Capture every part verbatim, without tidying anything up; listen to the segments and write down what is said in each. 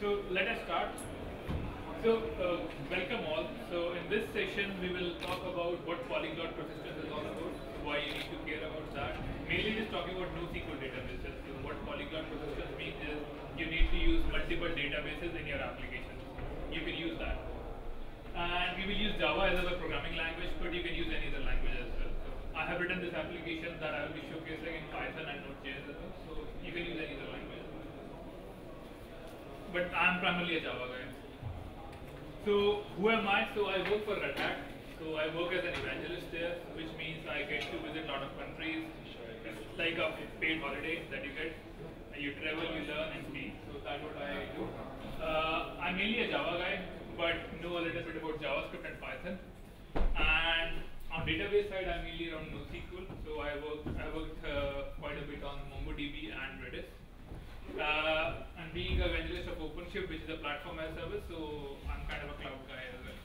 So let us start. So uh, welcome all. So in this session we will talk about what polyglot persistence is all about, why you need to care about that. Mainly just talking about NoSQL databases. So what polyglot persistence means is you need to use multiple databases in your application. You can use that. And we will use Java as our programming language, but you can use any other language as well. So I have written this application that I will be showcasing in Python and Node.js as well. So you can use any other language. But I am primarily a Java guy. So who am I? So I work for Red Hat. So I work as an evangelist there, which means I get to visit a lot of countries. It's like a paid holiday that you get. You travel, you learn, and see. So that's what I do. Uh, I'm mainly a Java guy, but know a little bit about JavaScript and Python. And on database side, I'm mainly around NoSQL. So I work, I worked uh, quite a bit on MongoDB and Redis. Uh, I'm being an evangelist of OpenShift, which is a platform as a service, so I'm kind of a cloud guy as well.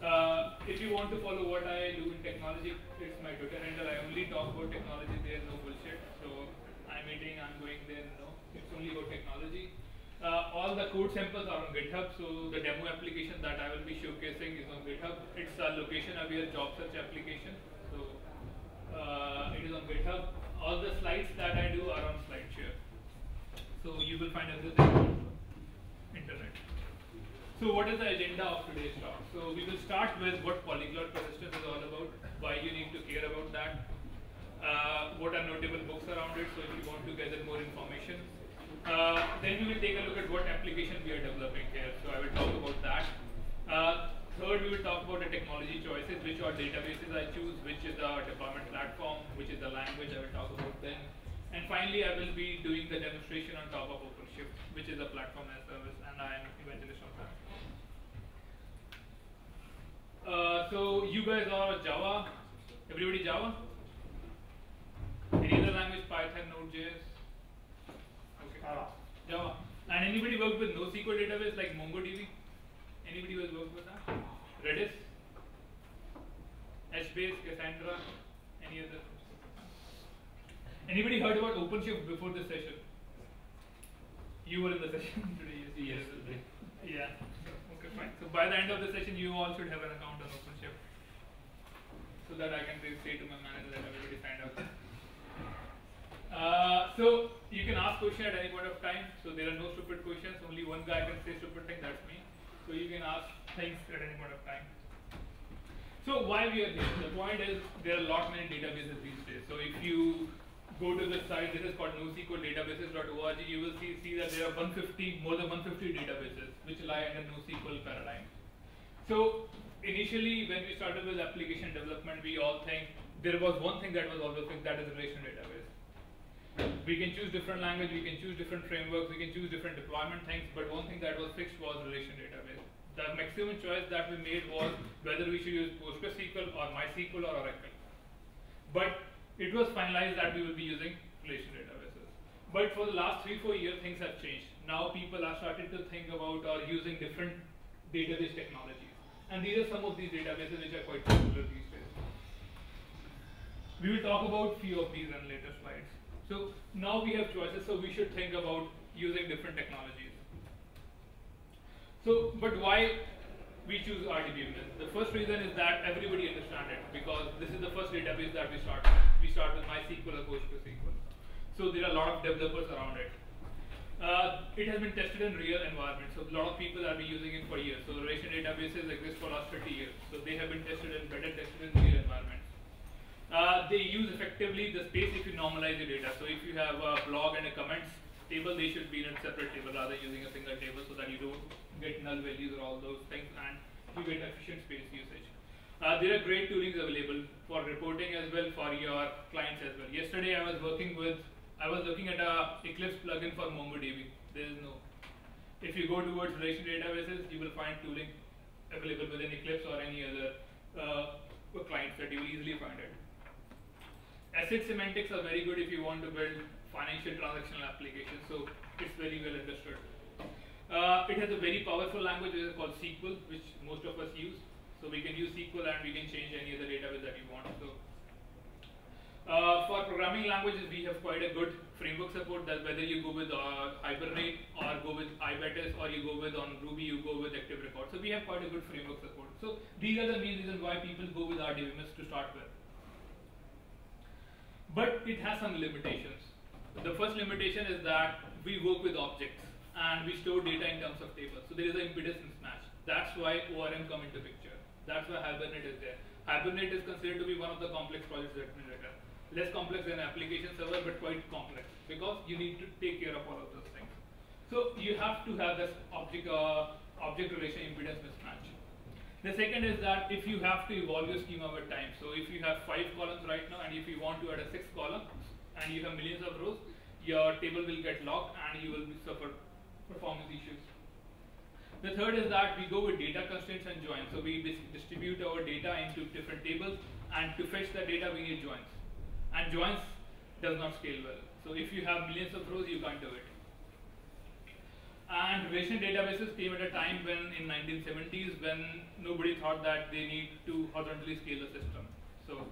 Uh, if you want to follow what I do in technology, it's my Twitter handle. I only talk about technology, there's no bullshit. So I'm eating, I'm going there, no. It's only about technology. Uh, all the code samples are on GitHub, so the demo application that I will be showcasing is on GitHub. It's a location-aware job search application, so uh, it is on GitHub. All the slides that I do are on SlideShare. So you will find everything on the internet. So what is the agenda of today's talk? So we will start with what polyglot persistence is all about, why you need to care about that, uh, what are notable books around it, so if you want to gather more information. Uh, then we will take a look at what application we are developing here, so I will talk about that. Uh, third, we will talk about the technology choices, which are databases I choose, which is the deployment platform, which is the language I will talk about then. And finally, I will be doing the demonstration on top of OpenShift, which is a platform as a service, and I am evangelist on that. Uh, so you guys are Java. Everybody Java? Any other language? Python, Node.js? Okay. Java. Java. And anybody worked with NoSQL database like MongoDB? Anybody was worked with that? Redis? HBase, Cassandra? Any other? Anybody heard about OpenShift before this session? You were in the session today, you see. Yes, today. Yeah. Okay, fine. So by the end of the session, you all should have an account on OpenShift, so that I can say to my manager that everybody signed up. Uh, so you can ask questions at any point of time. So there are no stupid questions. Only one guy can say stupid thing. That's me. So you can ask things at any point of time. So why we are here? The point is there are a lot many databases these days. So if you go to the site, this is called NoSQL databases dot org, you will see, see that there are one hundred fifty, more than one hundred fifty databases which lie under NoSQL paradigm. So initially when we started with application development, we all think there was one thing that was always fixed, that is relational database. We can choose different language, we can choose different frameworks, we can choose different deployment things, but one thing that was fixed was relational database. The maximum choice that we made was whether we should use PostgreSQL or MySQL or Oracle. But it was finalized that we will be using relational databases. But for the last three, four years, things have changed. Now people are starting to think about or using different database technologies. And these are some of these databases which are quite popular these days. We will talk about few of these in later slides. So now we have choices, so we should think about using different technologies. So, but why we choose R D B? The first reason is that everybody understands it, because this is the first database that we start with. We start with MySQL or PostgreSQL. So there are a lot of developers around it. Uh, it has been tested in real environments, so a lot of people have been using it for years. So relational databases exist for the last thirty years. So they have been tested and better tested in real environments. Uh, they use effectively the space if you normalize the data. So if you have a blog and a comments table, they should be in a separate table rather than using a single table, so that you don't get null values or all those things, and you get efficient space usage. Uh, there are great toolings available for reporting as well for your clients as well. Yesterday I was working with, I was looking at a Eclipse plugin for MongoDB. There is no. If you go towards relational databases, you will find tooling available within Eclipse or any other uh, client that you will easily find it. Asset semantics are very good if you want to build financial transactional applications, so it's very well understood. Uh, it has a very powerful language which is called S Q L, which most of us use. So we can use S Q L and we can change any other database that you want. So Uh, for programming languages, we have quite a good framework support. That whether you go with uh, Hibernate or go with iBatis or you go with on Ruby, you go with Active Record. So we have quite a good framework support. So these are the main reasons why people go with R D B M S to start with. But it has some limitations. The first limitation is that we work with objects and we store data in terms of tables. So there is an impedance mismatch. That's why O R M come into picture. That's why Hibernate is there. Hibernate is considered to be one of the complex projects that we run. Less complex than application server, but quite complex because you need to take care of all of those things. So you have to have this object uh, object relation impedance mismatch. The second is that if you have to evolve your schema over time. So if you have five columns right now, and if you want to add a sixth column, and you have millions of rows, your table will get locked, and you will suffer performance issues. The third is that we go with data constraints and joins. So we distribute our data into different tables, and to fetch the data, we need joins. And joins does not scale well. So if you have millions of rows, you can't do it. And relational databases came at a time when, in nineteen seventies, when nobody thought that they need to horizontally scale a system. So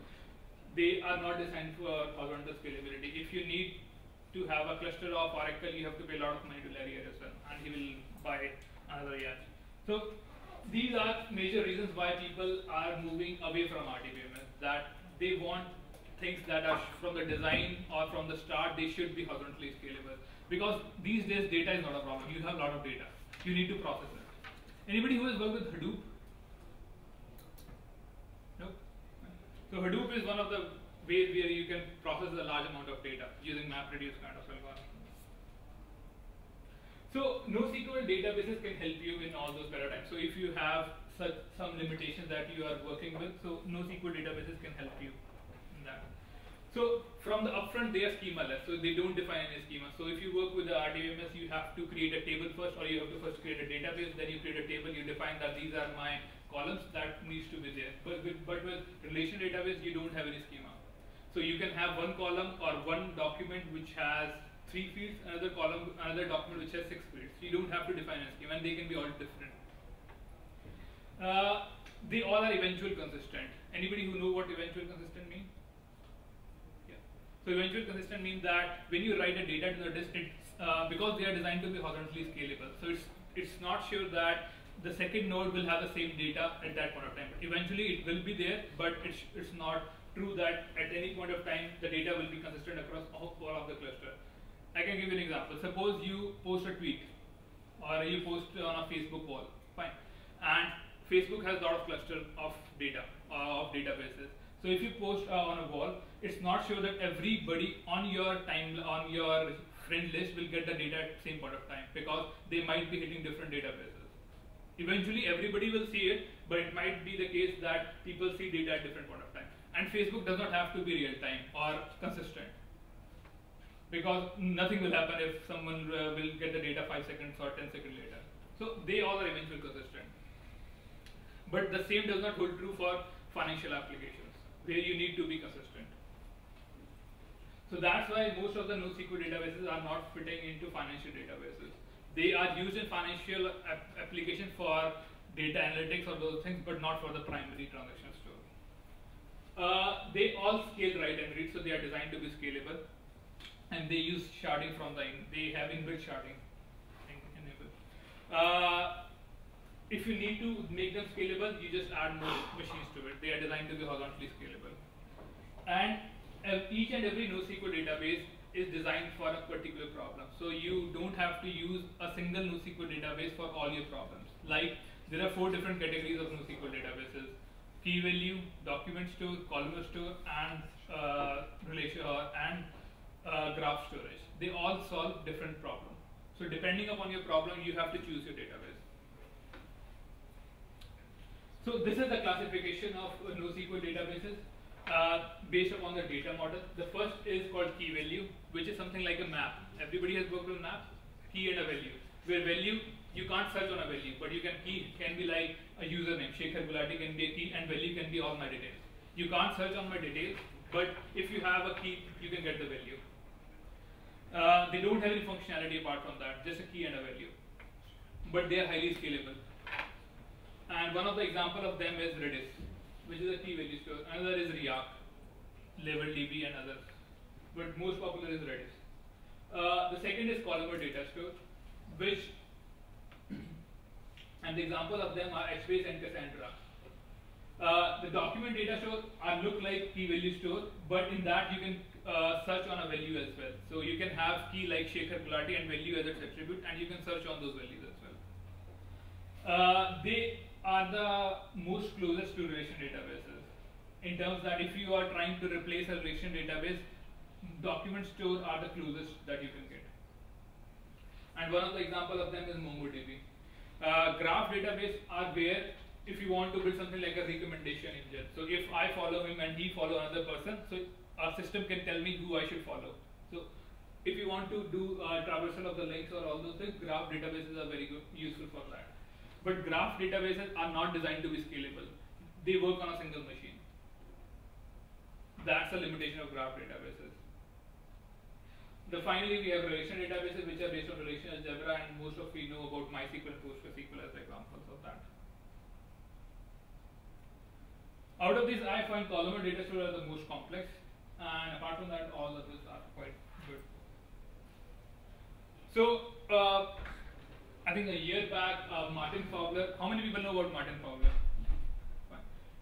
they are not designed for horizontal scalability. If you need to have a cluster of Oracle, you have to pay a lot of money to Larry Ellison, and he will buy another Riak. So these are major reasons why people are moving away from R D B M S. That they want things that are from the design or from the start, they should be horizontally scalable. Because these days, data is not a problem. You have a lot of data. You need to process it. Anybody who has worked with Hadoop? No? So Hadoop is one of the ways where you can process a large amount of data using MapReduce kind of algorithm. So NoSQL databases can help you in all those paradigms. So if you have such some limitations that you are working with, so NoSQL databases can help you. So from the upfront, they are schemaless, so they don't define any schema. So if you work with the R D B M S, you have to create a table first, or you have to first create a database. Then you create a table. You define that these are my columns that needs to be there. But with, but with relational database, you don't have any schema. So you can have one column or one document which has three fields, another column, another document which has six fields. So you don't have to define a schema, and they can be all different. Uh, they all are eventual consistent. Anybody who know what eventual consistent means? So eventual consistent means that when you write a data to the disk, it's, uh, because they are designed to be horizontally scalable. So it's it's not sure that the second node will have the same data at that point of time. Eventually it will be there, but it's it's not true that at any point of time the data will be consistent across all, all of the cluster. I can give you an example. Suppose you post a tweet, or you post on a Facebook wall, fine. And Facebook has a lot of cluster of data uh, of databases. So if you post uh, on a wall, it's not sure that everybody on your time on your friend list will get the data at the same point of time, because they might be hitting different databases. Eventually, everybody will see it, but it might be the case that people see data at different point of time. And Facebook does not have to be real time or consistent, because nothing will happen if someone uh, will get the data five seconds or ten seconds later. So they all are eventually consistent. But the same does not hold true for financial applications, where you need to be consistent. So that's why most of the NoSQL databases are not fitting into financial databases. They are used in financial ap application for data analytics or those things, but not for the primary transaction store. Uh, they all scale write and read, so they are designed to be scalable, and they use sharding from the in they have inbuilt sharding enabled. Uh, if you need to make them scalable, you just add more machines to it. They are designed to be horizontally scalable. And Uh, each and every NoSQL database is designed for a particular problem. So you don't have to use a single NoSQL database for all your problems. Like there are four different categories of NoSQL databases: key value, document store, columnar store, and uh, relation or and uh, graph storage. They all solve different problems. So depending upon your problem, you have to choose your database. So this is the classification of uh, NoSQL databases. Uh, based upon the data model. The first is called key value, which is something like a map. Everybody has worked with maps, key and a value. Where value, you can't search on a value, but you can key can be like a username. Shekhar Gulati can be a key, and value can be all my details. You can't search on my details, but if you have a key, you can get the value. Uh, they don't have any functionality apart from that, just a key and a value. But they are highly scalable. And one of the examples of them is Redis, which is a key value store. Another is Riak, LabelDB and others, but most popular is Redis. Uh, the second is columnar data store, which and the example of them are HBase and Cassandra. Uh, the document data store are look like key-value store, but in that you can uh, search on a value as well. So you can have key like Shekhar Gulati and value as its attribute, and you can search on those values as well. Uh, they are the most closest to relation databases in terms that if you are trying to replace a relation database, document store are the closest that you can get. And one of the example of them is MongoDB. Uh, graph database are where if you want to build something like a recommendation engine. So if I follow him and he follow another person, so our system can tell me who I should follow. So if you want to do uh, traversal of the links or all those things, graph databases are very good, useful for that. But graph databases are not designed to be scalable. They work on a single machine. That's a limitation of graph databases. The finally we have relation databases which are based on relational algebra, and most of we know about MySQL and PostgreSQL as examples of that. Out of these, I find columnar data store are the most complex, and apart from that, all others are quite good. So, uh, I think a year back, uh, Martin Fowler. How many people know about Martin Fowler?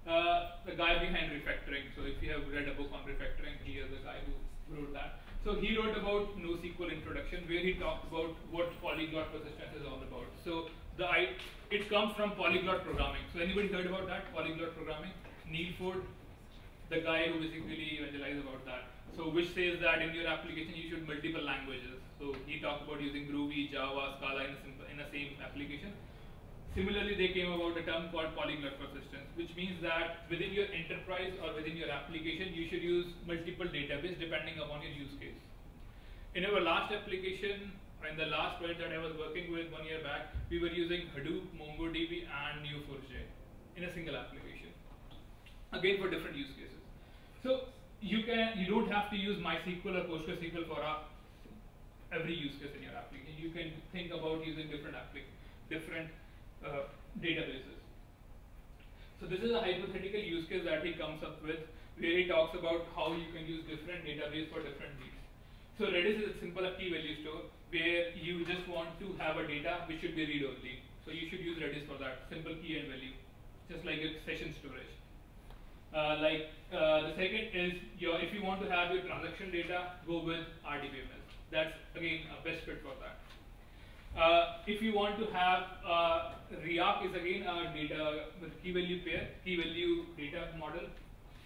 Uh, the guy behind refactoring. So, if you have read a book on refactoring, he is the guy who wrote that. So, he wrote about NoSQL introduction, where he talked about what polyglot persistence is all about. So, the I, it comes from polyglot programming. So, anybody heard about that? Polyglot programming. Neo four J, the guy who basically evangelized about that. So, which says that in your application you should multiple languages. So, he talked about using Groovy, Java, Scala in a, simple, in a same application. Similarly, they came about a term called polyglot persistence, which means that within your enterprise or within your application, you should use multiple database depending upon your use case. In our last application, in the last project that I was working with one year back, we were using Hadoop, MongoDB, and Neo four J in a single application. Again, for different use cases. So you can you don't have to use MySQL or PostgreSQL for a, every use case in your application. You can think about using different different uh, databases. So this is a hypothetical use case that he comes up with, where he talks about how you can use different database for different needs. So Redis is a simple key-value store where you just want to have a data which should be read-only. So you should use Redis for that simple key and value, just like a session storage. Uh, like uh, the second is your, if you want to have your transaction data, go with R D B M S. That's again a best fit for that. Uh, if you want to have uh, Riak is again a data key value pair, key value data model,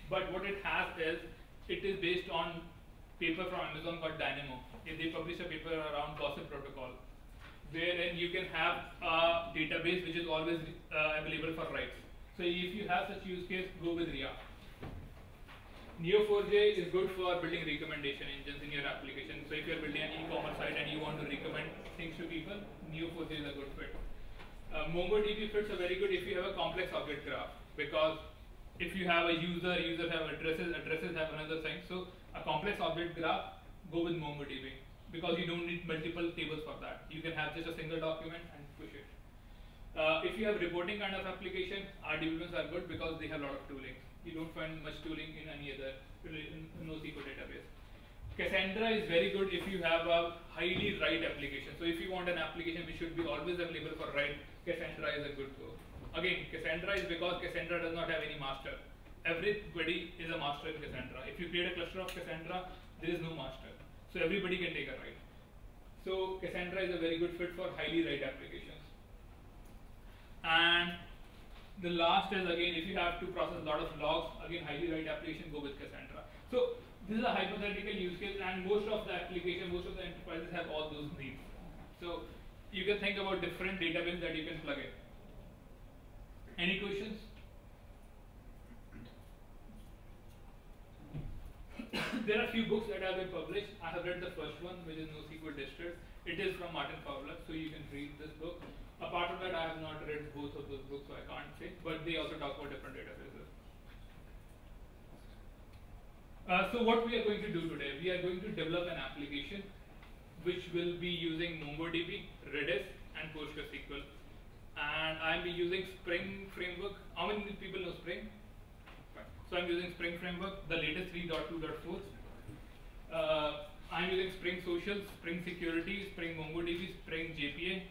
but what it has is it is based on paper from Amazon called Dynamo. They publish a paper around gossip protocol, wherein you can have a database which is always uh, available for writes. So if you have such use case, go with Riak. Neo four J is good for building recommendation engines in your application. So if you are building an e-commerce site and you want to recommend things to people, Neo four J is a good fit. Uh, MongoDB fits are very good if you have a complex object graph, because if you have a user, users have addresses, addresses have another thing. So a complex object graph, go with MongoDB, because you don't need multiple tables for that. You can have just a single document and push it. Uh, if you have reporting kind of application, R D B M S are good because they have a lot of tooling. You don't find much tooling in any other NoSQL database. Cassandra is very good if you have a highly write application. So if you want an application which should be always available for write, Cassandra is a good go. Again, Cassandra is because Cassandra does not have any master. Everybody is a master in Cassandra. If you create a cluster of Cassandra, there is no master. So everybody can take a write. So Cassandra is a very good fit for highly write applications. And the last is again, if you have to process a lot of logs, again highly write application, go with Cassandra. So this is a hypothetical use case, and most of the application, most of the enterprises have all those needs. So you can think about different databases that you can plug in. Any questions? There are a few books that have been published. I have read the first one, which is NoSQL Distilled. It is from Martin Fowler, so you can read this book. Apart from that, I have not read both of those books, so I can't say, but they also talk about different databases. Uh, so what we are going to do today, we are going to develop an application which will be using MongoDB, Redis, and PostgreSQL. And I will be using Spring framework. How many people know Spring? So I'm using Spring Framework, the latest three point two point four. Uh, I'm using Spring Social, Spring Security, Spring MongoDB, Spring J P A,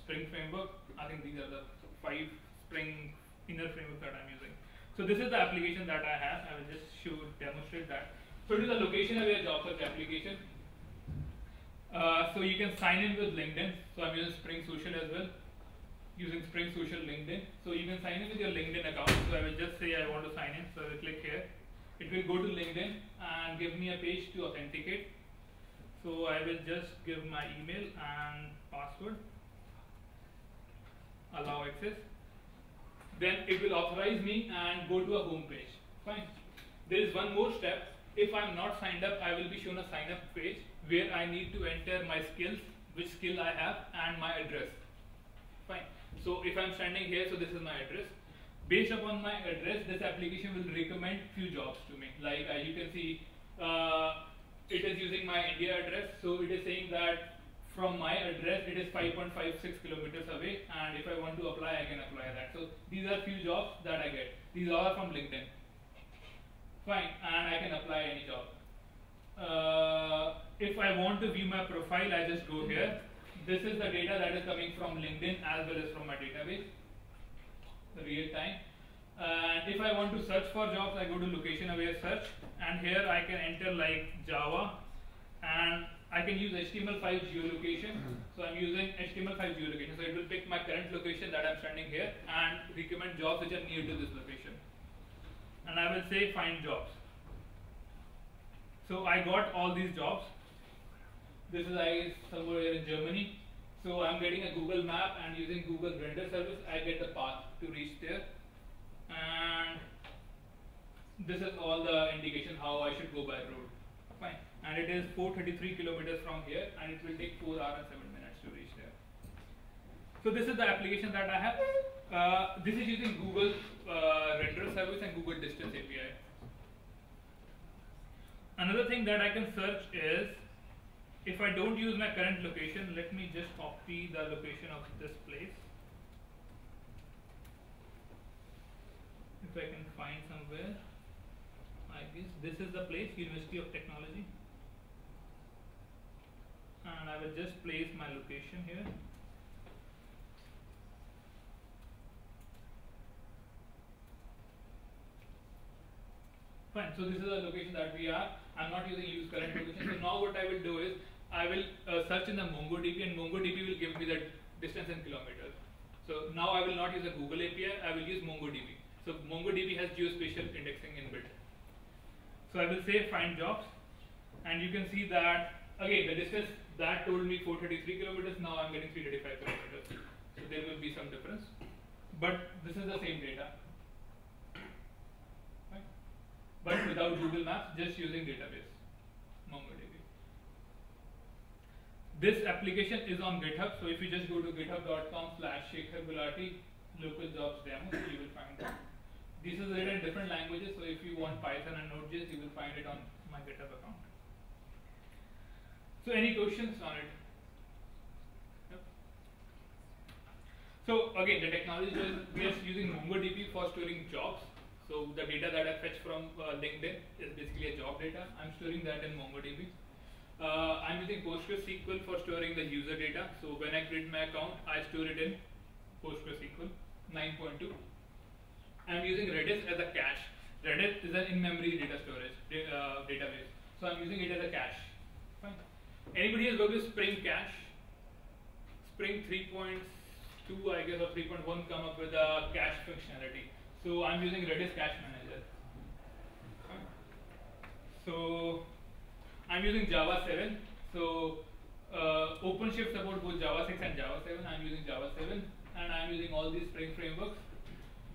Spring Framework. I think these are the five Spring inner frameworks that I'm using. So this is the application that I have. I will just show, demonstrate that. So it is a location-aware job search application. Uh, so you can sign in with LinkedIn. So I'm using Spring Social as well, using Spring Social LinkedIn. So you can sign in with your LinkedIn account. So I will just say I want to sign in. So I will click here. It will go to LinkedIn and give me a page to authenticate. So I will just give my email and password, allow access. Then it will authorize me and go to a home page. Fine. There is one more step. If I'm not signed up, I will be shown a sign up page where I need to enter my skills, which skill I have, and my address. Fine. So if I'm standing here, so this is my address. Based upon my address, this application will recommend few jobs to me. Like uh, you can see, uh, it is using my India address, so it is saying that from my address, it is five point five six kilometers away, and if I want to apply, I can apply that. So these are few jobs that I get. These are from LinkedIn. Fine, and I can apply any job. Uh, if I want to view my profile, I just go here. This is the data that is coming from LinkedIn as well as from my database, real time. And if I want to search for jobs, I go to location aware search, and here I can enter like Java, and I can use H T M L five geolocation. So I'm using H T M L five geolocation. So it will pick my current location that I'm standing here and recommend jobs which are near to this location. And I will say find jobs. So I got all these jobs. This is I somewhere here in Germany. So I'm getting a Google map, and using Google render service, I get the path to reach there. And this is all the indication how I should go by road. Fine. And it is four hundred thirty-three kilometers from here, and it will take four hours and seven minutes to reach there. So this is the application that I have. Uh, this is using Google uh, render service and Google distance A P I. Another thing that I can search is, if I don't use my current location, let me just copy the location of this place. If I can find somewhere, I guess this is the place, University of Technology. And I will just place my location here. Fine, so this is the location that we are. I'm not using use current location. So now what I will do is, I will uh, search in the MongoDB, and MongoDB will give me the distance in kilometers. So now I will not use a Google A P I, I will use MongoDB. So MongoDB has geospatial indexing inbuilt. So I will say find jobs, and you can see that, again, the distance that told me four hundred thirty-three kilometers, now I'm getting three hundred thirty-five kilometers. So there will be some difference, but this is the same data. Right? But without Google Maps, just using database, MongoDB. This application is on GitHub, so if you just go to github dot com slash Shekhar Gulati local jobs demo, you will find that. This is written in different languages, so if you want Python and Node.js, you will find it on my GitHub account. So any questions on it? Yep. So again, the technology is we are using MongoDB for storing jobs. So the data that I fetch from uh, LinkedIn is basically a job data. I'm storing that in MongoDB. Uh, I'm using PostgreSQL for storing the user data. So when I create my account, I store it in PostgreSQL nine point two. I'm using Redis as a cache. Redis is an in-memory data storage uh, database, so I'm using it as a cache. Fine. Anybody has worked with Spring Cache? Spring three point two, I guess, or three point one come up with a cache functionality. So I'm using Redis Cache Manager. Fine. So I'm using Java seven. So uh, OpenShift supports both Java six and Java seven. I'm using Java seven, and I'm using all these Spring frameworks.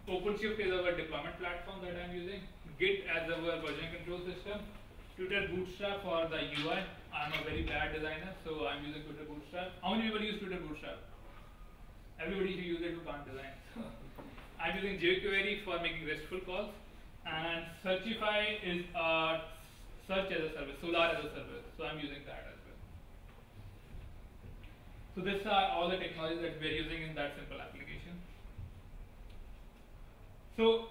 OpenShift is our deployment platform that I'm using. Git as our version control system. Twitter Bootstrap for the U I. I'm a very bad designer, so I'm using Twitter Bootstrap. How many people use Twitter Bootstrap? Everybody who uses it who can't design. I'm using jQuery for making RESTful calls. And Searchify is a search as a service, Solar as a service. So I'm using that as well. So these are all the technologies that we're using in that simple application. So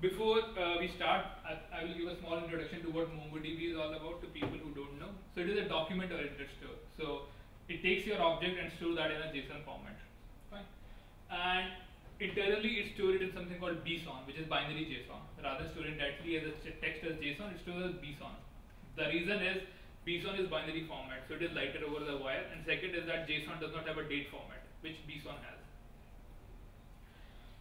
Before uh, we start, I, I will give a small introduction to what MongoDB is all about to people who don't know. So it is a document-oriented store. So it takes your object and stores that in a JSON format. Fine. And internally, it stores it in something called B S O N, which is binary JSON. Rather than storing directly as a text as JSON, it stores as B S O N. The reason is B S O N is binary format, so it is lighter over the wire. And second is that JSON does not have a date format, which B S O N has.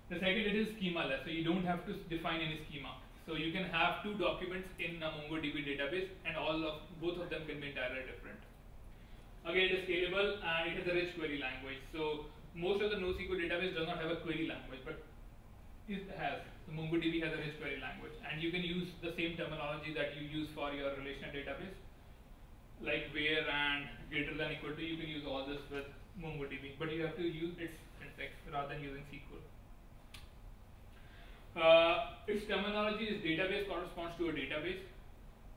The second, it is schemaless, so you don't have to define any schema. So you can have two documents in a MongoDB database, and all of both of them can be entirely different. Again, it is scalable and it has a rich query language. So most of the NoSQL database does not have a query language, but it has. So MongoDB has a rich query language, and you can use the same terminology that you use for your relational database, like where and greater than equal to. You can use all this with MongoDB, but you have to use its syntax rather than using S Q L. Uh, its terminology is database corresponds to a database,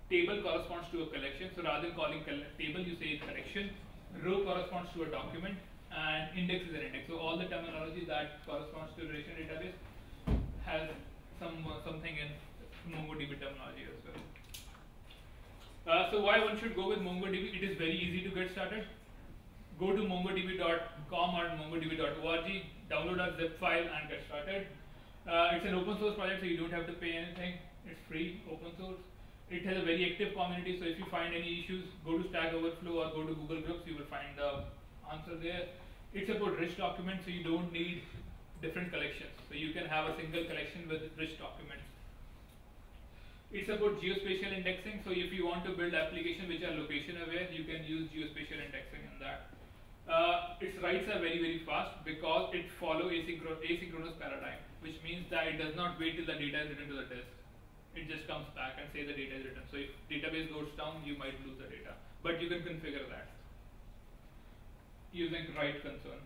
table corresponds to a collection. So rather than calling table, you say collection. Row corresponds to a document, and index is an index. So all the terminology that corresponds to a relational database has some uh, something in MongoDB terminology as well. Uh, so why one should go with MongoDB? It is very easy to get started. Go to mongodb dot com or mongodb dot org, download a zip file, and get started. Uh, it's an open source project, so you don't have to pay anything. It's free, open source. It has a very active community, so if you find any issues, go to Stack Overflow or go to Google Groups, you will find the answer there. It's about rich documents, so you don't need different collections. So you can have a single collection with rich documents. It's about geospatial indexing, so if you want to build applications which are location aware, you can use geospatial indexing in that. Uh, its writes are very very fast because it follows asynchronous, asynchronous paradigm, which means that it does not wait till the data is written to the disk. It just comes back and says the data is written. So if database goes down, you might lose the data, but you can configure that using write concern.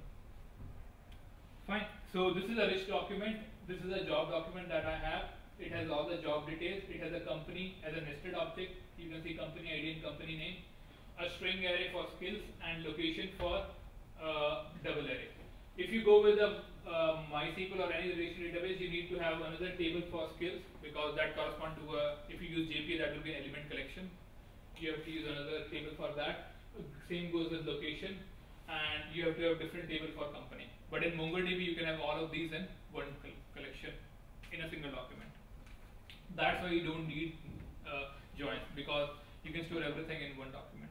Fine. So this is a rich document. This is a job document that I have. It has all the job details. It has a company as a nested object. You can see company I D and company name. A string array for skills and location for uh, double array. If you go with a uh, MySQL or any relational database, you need to have another table for skills because that corresponds to a. If you use J P A, that will be an element collection. You have to use another table for that. Same goes with location, and you have to have different table for company. But in MongoDB, you can have all of these in one collection in a single document. That's why you don't need uh, joins because you can store everything in one document.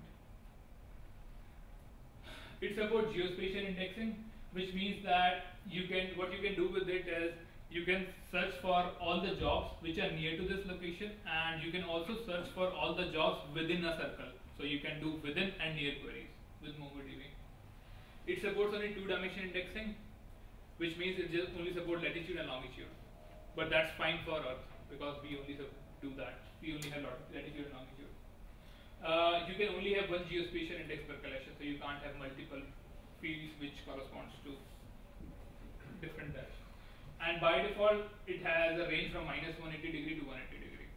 It's about geospatial indexing, which means that you can what you can do with it is you can search for all the jobs which are near to this location, and you can also search for all the jobs within a circle. So you can do within and near queries with MongoDB. It supports only two-dimensional indexing, which means it just only supports latitude and longitude. But that's fine for Earth because we only do that. We only have latitude and longitude. Uh, you can only have one geospatial index per collection, so you can't have multiple fields which corresponds to different directions. And by default, it has a range from minus one hundred eighty degree to one hundred eighty degree,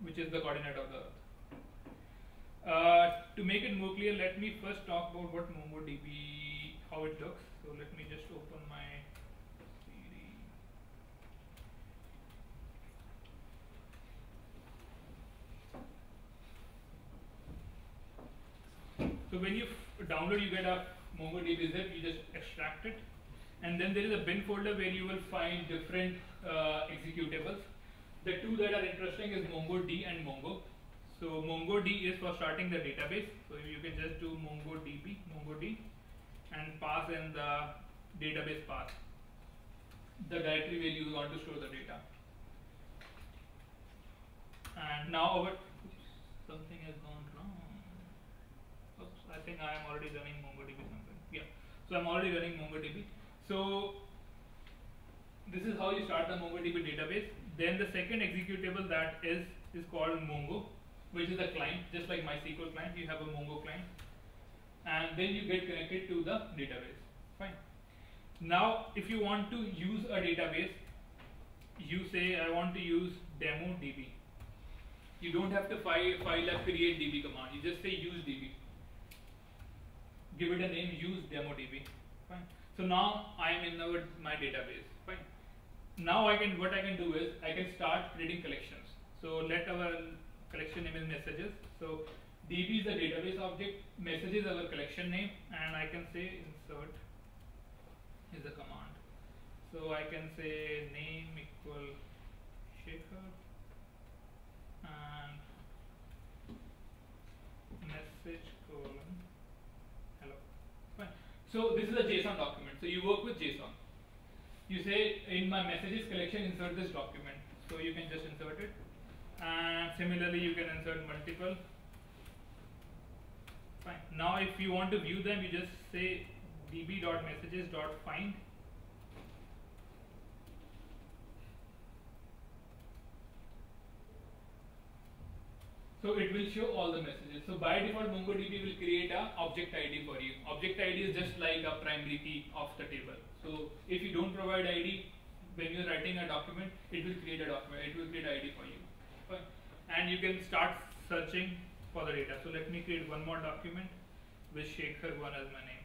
which is the coordinate of the Earth. Uh, to make it more clear, let me first talk about what MongoDB, how it looks. So let me just open my. So when you download, you get a MongoDB zip. You just extract it, and then there is a bin folder where you will find different uh, executables. The two that are interesting is MongoD and Mongo. So MongoD is for starting the database. So you can just do MongoDB, MongoD, and pass in the database path, the directory where you want to store the data. And now our oops, something has gone wrong. I think I am already running MongoDB somewhere. Yeah, so I'm already running MongoDB. So this is how you start the MongoDB database. Then the second executable that is is called Mongo, which is a client, just like MySQL client. You have a Mongo client, and then you get connected to the database. Fine. Now, if you want to use a database, you say I want to use demo D B. You don't have to file file a create D B command. You just say use D B. Give it a name, use demo D B. Fine. So now I am in our, my database. Fine. now I can, what I can do is I can start creating collections. So let our collection name is messages. So D B is the database object, message is our collection name, and I can say insert is the command. So I can say name equal Shekhar and message colon hello. Fine. So this is a JSON document. So you work with JSON. You say in my messages collection insert this document. So you can just insert it, and similarly you can insert multiple. Fine. Now if you want to view them, you just say db.messages.find. So it will show all the messages. So by default MongoDB will create a object I D for you. Object I D is just like a primary key of the table. So if you don't provide I D when you are writing a document, it will create a document, it will create I D for you. Fine. And you can start searching for the data. So let me create one more document with Shekhar one as my name.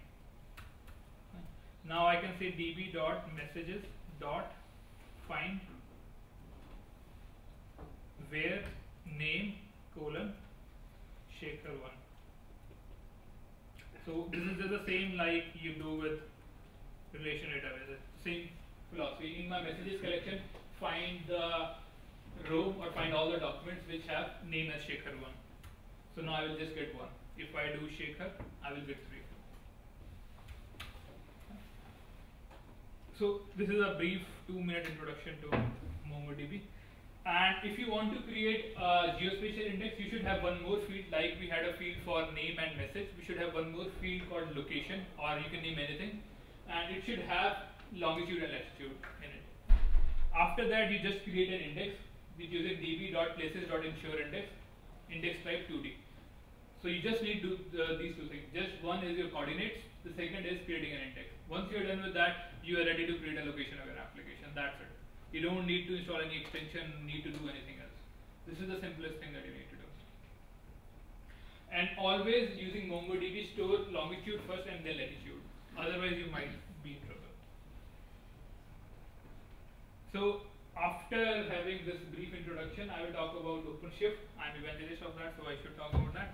Fine. Now I can say db.messages.find where name colon Shekhar one. So this is just the same like you do with relation databases, same philosophy. In my messages collection, find the row or find all the documents which have name as Shekhar one. So now I will just get one. If I do Shekhar, I will get three. So this is a brief two minute introduction to MongoDB. And if you want to create a geospatial index, you should have one more field. Like we had a field for name and message, we should have one more field called location, or you can name anything, and it should have longitude and latitude in it. After that, you just create an index with using db.places.insureIndex, index type two D. So you just need to do uh, these two things. Just one is your coordinates, the second is creating an index. Once you are done with that, you are ready to create a location of your application. That's it. You don't need to install any extension, need to do anything else. This is the simplest thing that you need to do. And always using MongoDB, store longitude first and then latitude. Otherwise, you might be in trouble. So after having this brief introduction, I will talk about OpenShift. I'm an evangelist of that, so I should talk about that.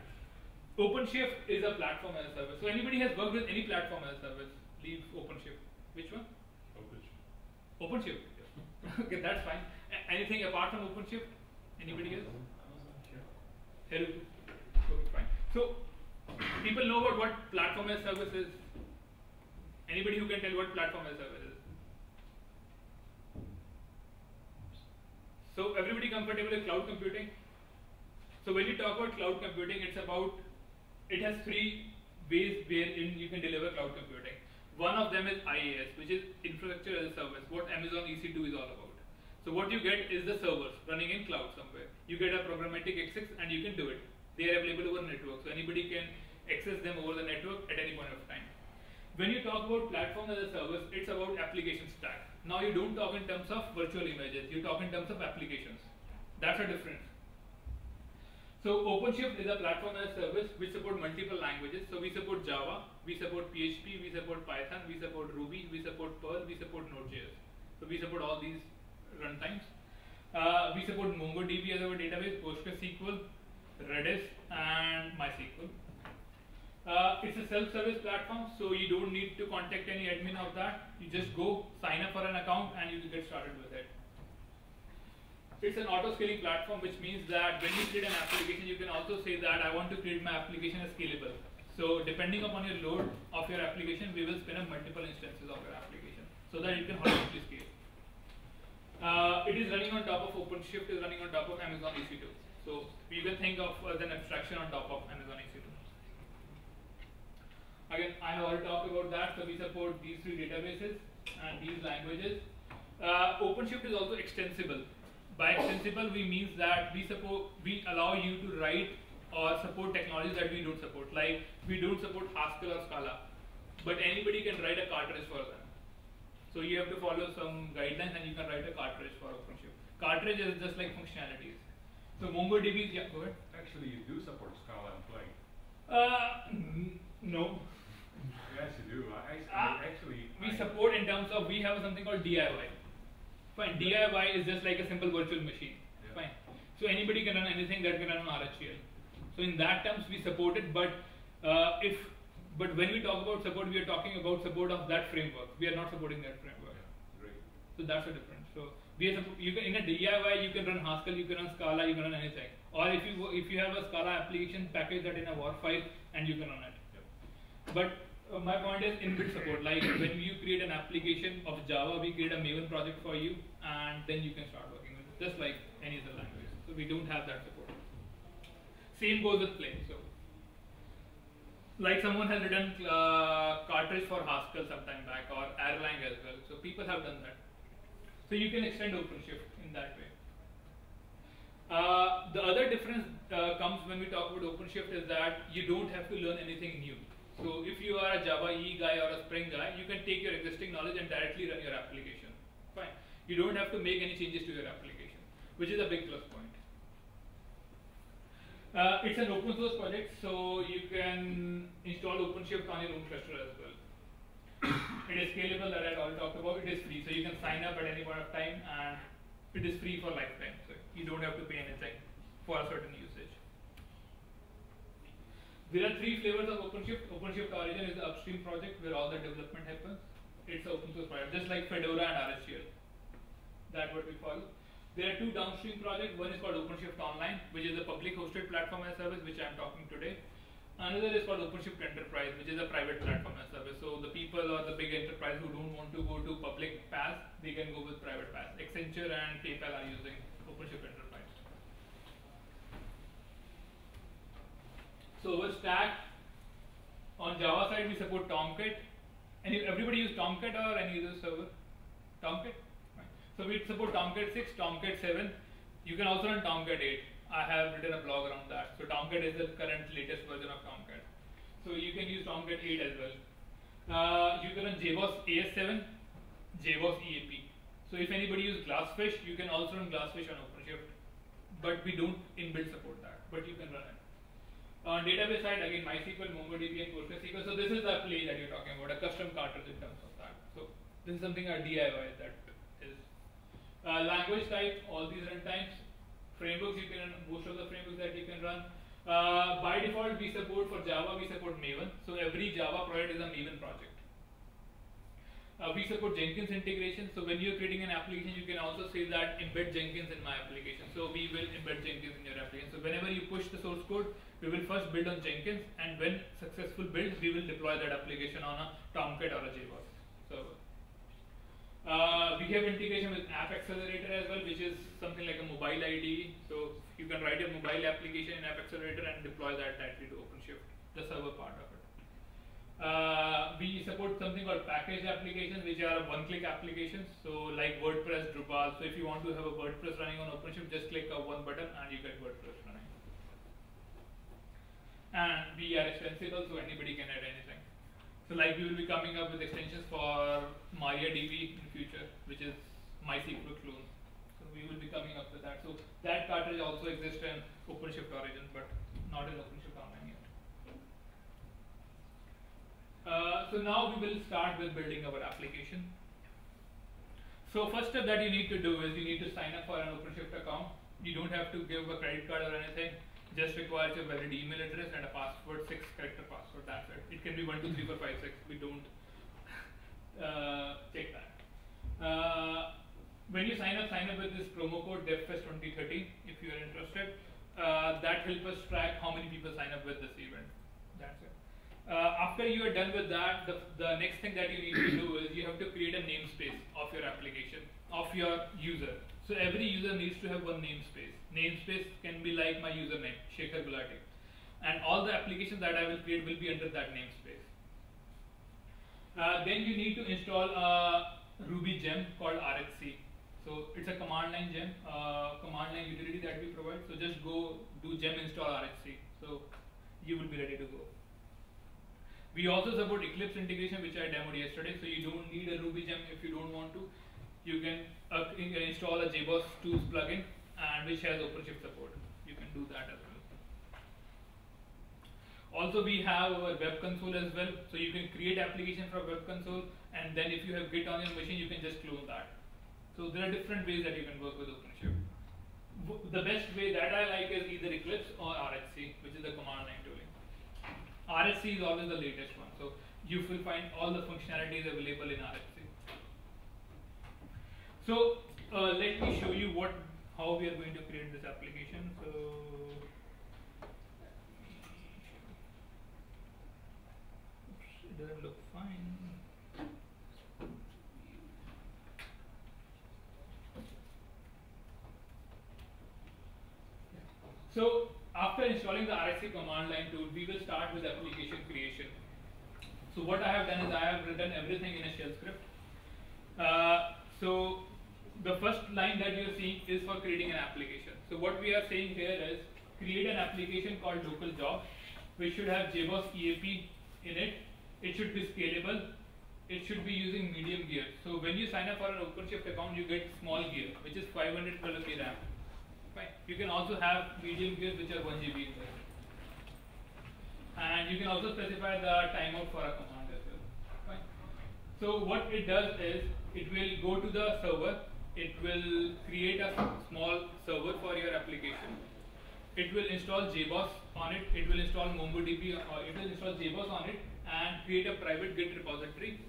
OpenShift is a platform as a service. So anybody has worked with any platform as a service, leave OpenShift. Which one? OpenShift. OpenShift. Okay, that's fine. A anything apart from OpenShift? Anybody else? Hadoop. Okay, fine. So people know about what platform as service is. Anybody who can tell what platform as service is? So everybody comfortable with cloud computing? So when you talk about cloud computing, it's about, it has three ways wherein you can deliver cloud computing. One of them is I A S, which is infrastructure as a service, what Amazon E C two is all about. So what you get is the servers running in cloud somewhere. You get a programmatic access and you can do it. They are available over network, so anybody can access them over the network at any point of time. When you talk about platform as a service, it's about application stack. Now you don't talk in terms of virtual images, you talk in terms of applications. That's a difference. So OpenShift is a platform as a service which supports multiple languages. So we support Java, we support P H P, we support Python, we support Ruby, we support Perl, we support Node.js. So we support all these runtimes. Uh, we support MongoDB as our database, PostgreSQL, Redis, and MySQL. Uh, it's a self-service platform, so you don't need to contact any admin of that. You just go, sign up for an account, and you can get started with it. It's an auto-scaling platform, which means that when you create an application, you can also say that I want to create my application as scalable. So depending upon your load of your application, we will spin up multiple instances of your application so that it can horizontally scale. Uh, it is running on top of OpenShift, is running on top of Amazon E C two. So we will think of as an abstraction on top of Amazon E C two. Again, I have already talked about that. So we support these three databases and these languages. Uh, OpenShift is also extensible. By extensible, we means that we support, we allow you to write or support technologies that we don't support. Like we don't support Haskell or Scala, but anybody can write a cartridge for them. So you have to follow some guidelines, and you can write a cartridge for OpenShift. Cartridge is just like functionalities. So MongoDB, yeah, go ahead. Actually, you do support Scala and Play. Uh, no. Yes, you do. I, I uh, actually. We I support in terms of we have something called D I Y. Fine. D I Y is just like a simple virtual machine. Yeah. Fine. So anybody can run anything that can run on R H C L. So in that terms we support it, but uh, if but when we talk about support, we are talking about support of that framework. We are not supporting that framework. Yeah. Right. So that's the difference. So we are you can in a D I Y you can run Haskell, you can run Scala, you can run anything. Or if you if you have a Scala application, package that in a WAR file and you can run it. Yeah. But uh, my point is inbuilt support. Like when you create an application of Java, we create a Maven project for you, and then you can start working with it, just like any other language. So we don't have that support. Same goes with Flink. So, like someone has written uh, cartridge for Haskell sometime back, or Erlang as well. So people have done that. So you can extend OpenShift in that way. Uh, the other difference uh, comes when we talk about OpenShift is that you don't have to learn anything new. So if you are a Java E guy or a Spring guy, you can take your existing knowledge and directly run your application. Fine. You don't have to make any changes to your application, which is a big plus point. Uh, it's an open source project, so you can install OpenShift on your own cluster as well. It is scalable, that I already talked about. It is free, so you can sign up at any point of time, and it is free for lifetime, so you don't have to pay anything for a certain usage. There are three flavors of OpenShift. OpenShift Origin is the upstream project where all the development happens. It's an open source project, just like Fedora and R H C L. That's what we follow. There are two downstream projects. One is called OpenShift Online, which is a public hosted platform as a service, which I am talking today. Another is called OpenShift Enterprise, which is a private platform as a service. So the people or the big enterprise who don't want to go to public paths, they can go with private paths. Accenture and PayPal are using OpenShift Enterprise. So over stack, on Java side we support Tomcat. And everybody use Tomcat or any other server? Tomcat. So we support Tomcat six, Tomcat seven. You can also run Tomcat eight. I have written a blog around that. So Tomcat is the current latest version of Tomcat. So you can use Tomcat eight as well. Uh, you can run JBoss A S seven, JBoss E A P. So if anybody uses Glassfish, you can also run Glassfish on OpenShift. But we don't inbuilt support that. But you can run it. On database side, again MySQL, MongoDB, and PostgreSQL. So this is the play that you're talking about, a custom cartridge in terms of that. So this is something I D I Y that. Uh, language type, all these runtimes, frameworks you can run, most of the frameworks that you can run. Uh, by default, we support for Java, we support Maven. So every Java project is a Maven project. Uh, we support Jenkins integration. So when you're creating an application, you can also say that embed Jenkins in my application. So we will embed Jenkins in your application. So whenever you push the source code, we will first build on Jenkins, and when successful builds, we will deploy that application on a Tomcat or a JBoss server. Uh, we have integration with App Accelerator as well, which is something like a mobile I D E. So you can write a mobile application in App Accelerator and deploy that directly to OpenShift, the server part of it. Uh, we support something called packaged applications, which are one-click applications. So like WordPress, Drupal. So if you want to have a WordPress running on OpenShift, just click a one button and you get WordPress running. And we are extensible, so anybody can add anything. So like we will be coming up with extensions for MariaDB in future, which is MySQL clone. So we will be coming up with that. So that cartridge also exists in OpenShift Origin, but not in OpenShift Online yet. Uh, so now we will start with building our application. So first step that you need to do is you need to sign up for an OpenShift account. You don't have to give a credit card or anything. Just requires a valid email address and a password, six character password. That's it. It can be one two three four five six. We don't uh, take that. Uh, when you sign up, sign up with this promo code DevFest twenty thirteen if you are interested. Uh, that helps us track how many people sign up with this event. That's it. Uh, after you are done with that, the the next thing that you need to do is you have to create a namespace of your application, of your user. So every user needs to have one namespace. Namespace can be like my username, Shekhar Gulati. And all the applications that I will create will be under that namespace. Uh, then you need to install a Ruby gem called R H C. So it's a command line gem, uh, command line utility that we provide. So just go do gem install R H C. So you will be ready to go. We also support Eclipse integration, which I demoed yesterday. So you don't need a Ruby gem if you don't want to. You can, uh, you can install a JBoss tools plugin, and which has OpenShift support. You can do that as well. Also, we have our web console as well, so you can create application from web console, and then if you have Git on your machine, you can just clone that. So there are different ways that you can work with OpenShift. The best way that I like is either Eclipse or R H C, which is the command line tooling. R H C is always the latest one, so you will find all the functionalities available in R H C. So uh, let me show you what how we are going to create this application. So it doesn't look fine. So after installing the R H C command line tool, we will start with application creation. So what I have done is I have written everything in a shell script. Uh, so the first line that you are seeing is for creating an application. So what we are saying here is create an application called local job, which should have JBoss E A P in it. It should be scalable. It should be using medium gear. So when you sign up for an OpenShift account, you get small gear, which is five hundred K B RAM. Fine. You can also have medium gear, which are one G B. And you can also specify the timeout for a command as well. Fine. So what it does is it will go to the server. It will create a small server for your application. It will install JBoss on it. It will install MongoDB. Or it will install JBoss on it and create a private Git repository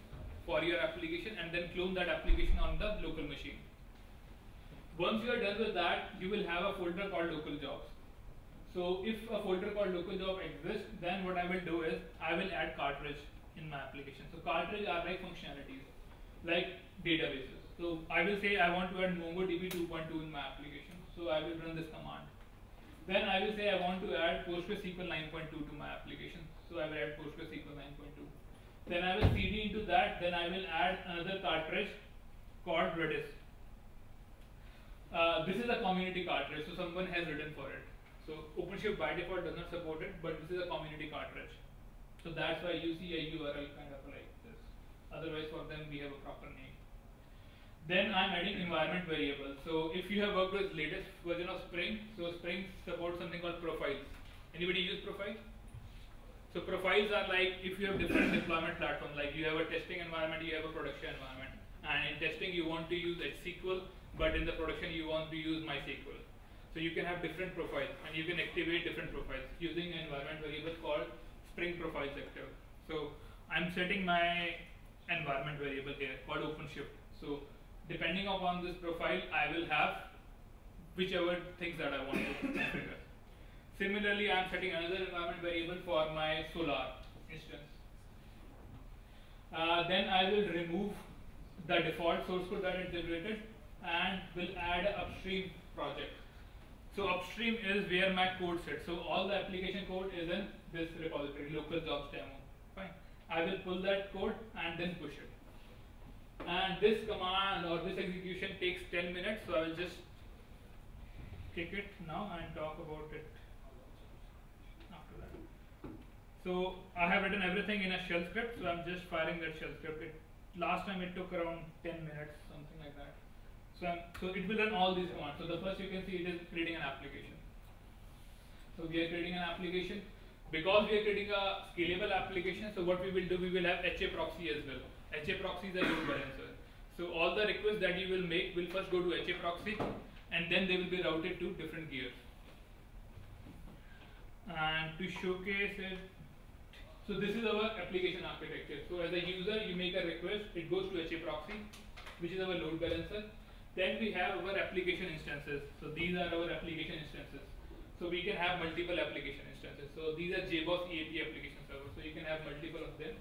for your application, and then clone that application on the local machine. Once you are done with that, you will have a folder called local jobs. So if a folder called local job exists, then what I will do is I will add cartridge in my application. So cartridge are like functionalities, like databases. So I will say I want to add MongoDB two point two in my application. So I will run this command. Then I will say I want to add PostgreSQL nine point two to my application. So I will add PostgreSQL nine point two. Then I will C D into that. Then I will add another cartridge called Redis. Uh, this is a community cartridge, so someone has written for it. So OpenShift by default does not support it, but this is a community cartridge. So that's why you see a U R L kind of like this. Otherwise, for them we have a proper name. Then I'm adding environment variables. So if you have worked with latest version of Spring, so Spring supports something called profiles. Anybody use profiles? So profiles are like if you have different deployment platforms, like you have a testing environment, you have a production environment, and in testing you want to use H sequel, but in the production you want to use MySQL. So you can have different profiles, and you can activate different profiles using an environment variable called Spring profiles active. So I'm setting my environment variable here called OpenShift. So depending upon this profile, I will have whichever things that I want to configure. Similarly, I am setting another environment variable for my Solar instance. Uh, then I will remove the default source code that it generated and will add an upstream project. So upstream is where my code sits. So all the application code is in this repository, local jobs demo. Fine. I will pull that code and then push it. And this command or this execution takes ten minutes, so I will just kick it now and talk about it after that. So I have written everything in a shell script, so I'm just firing that shell script. It, last time it took around ten minutes, something like that. So I'm, so it will run all these commands. So the first you can see it is creating an application. So we are creating an application because we are creating a scalable application. So what we will do, we will have HAProxy as well. HAProxy is a load balancer. So all the requests that you will make will first go to HAProxy, and then they will be routed to different gears. And to showcase it, so this is our application architecture. So as a user, you make a request, it goes to HAProxy, which is our load balancer. Then we have our application instances. So these are our application instances. So we can have multiple application instances. So these are JBoss E A P application servers. So you can have multiple of them.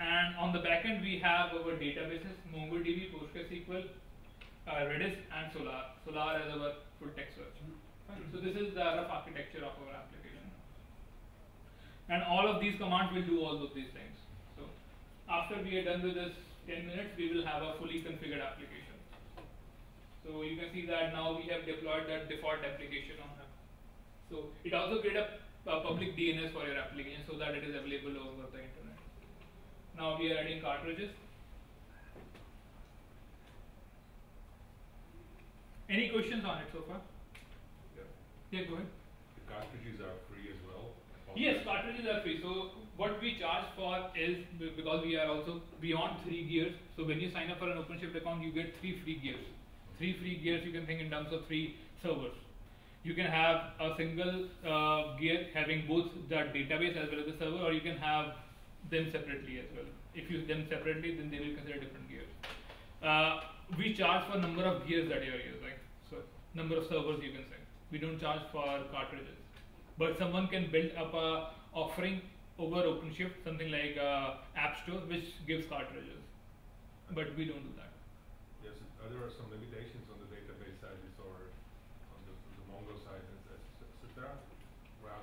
And on the back end, we have our databases, MongoDB, PostgreSQL, uh, Redis, and Solar. Solar is our full text search. Mm-hmm. So this is the rough architecture of our application. And all of these commands will do all of these things. So after we are done with this ten minutes, we will have a fully configured application. So you can see that now we have deployed that default application on that. So it also creates a, a public D N S for your application so that it is available over the internet. Now we are adding cartridges. Any questions on it so far? Yeah. Yeah, go ahead. The cartridges are free as well? Yes, cartridges are free. So what we charge for is, because we are also beyond three gears, so when you sign up for an OpenShift account, you get three free gears. three free gears you can think in terms of three servers. You can have a single uh, gear having both the database as well as the server, or you can have them separately as well. If you use them separately, then they will consider different gears. Uh, we charge for number of gears that you are using, so number of servers you can say. We don't charge for cartridges, but someone can build up a offering over OpenShift, something like uh, App Store, which gives cartridges, but we don't do that. Yes, are there some limitations on the database sizes or on the, the Mongo sizes, et cetera?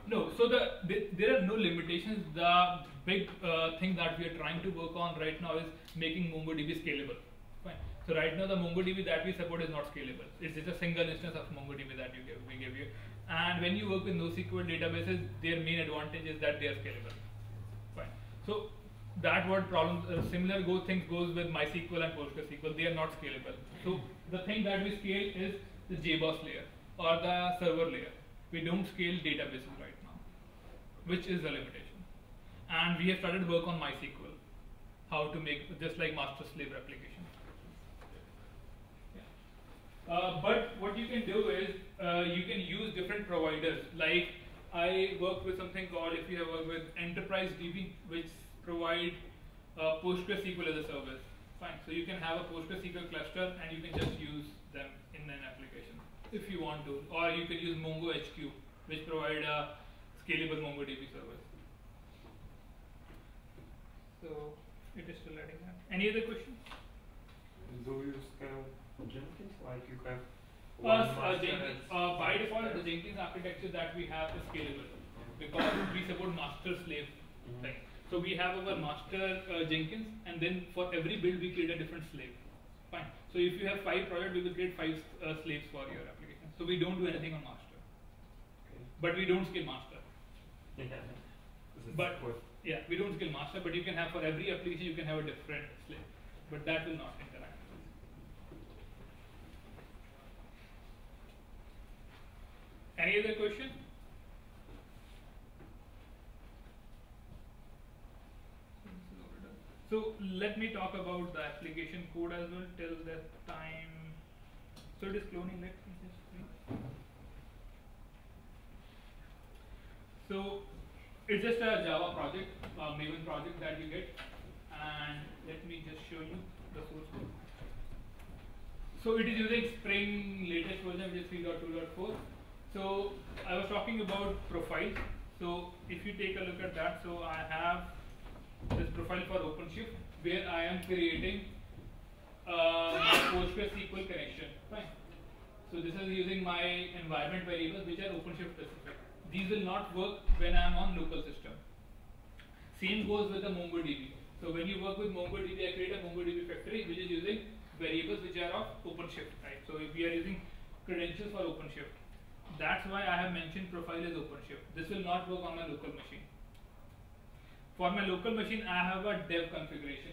No, so the, the there are no limitations. The big uh, thing that we are trying to work on right now is making MongoDB scalable. Fine. So right now the MongoDB that we support is not scalable. It's just a single instance of MongoDB that you give, we give you. And when you work with NoSQL databases, their main advantage is that they are scalable. Fine. So that word problem, uh, similar go things goes with MySQL and PostgreSQL. They are not scalable. So the thing that we scale is the JBoss layer or the server layer. We don't scale databases right now, which is a limitation. And we have started work on MySQL, how to make just like master-slave replication. Uh, but what you can do is uh, you can use different providers. Like I work with something called, if you have worked with Enterprise D B, which provide uh, PostgreSQL as a service. Fine. So you can have a PostgreSQL cluster and you can just use them in an application if you want to, or you can use MongoHQ, which provide a scalable MongoDB service. So it is still adding that. Any other questions? Do you scale Jenkins, like you have? Plus, uh, Jenkins. Uh, by default, the Jenkins architecture that we have is scalable because we support master-slave mm-hmm. thing. So we have our master uh, Jenkins, and then for every build we create a different slave. Fine. So if you have five projects, we will create five uh, slaves for your application. So we don't do anything on master, okay. But we don't scale master. Yeah. But yeah, we don't scale master, but you can have for every application you can have a different slave, but that will not interact. Any other question? So let me talk about the application code as well till the time. So it is cloning. Let me just. So it's just a Java project, a Maven project that you get, and let me just show you the source code. So it is using Spring latest version, which is three point two point four. So I was talking about profiles. So if you take a look at that, so I have this profile for OpenShift where I am creating uh, PostgreSQL connection. Fine. So this is using my environment variables which are OpenShift specific. These will not work when I am on local system. Same goes with the MongoDB. So when you work with MongoDB, I create a MongoDB factory which is using variables which are of OpenShift type. So if we are using credentials for OpenShift, that's why I have mentioned profile as OpenShift. This will not work on my local machine. For my local machine, I have a dev configuration,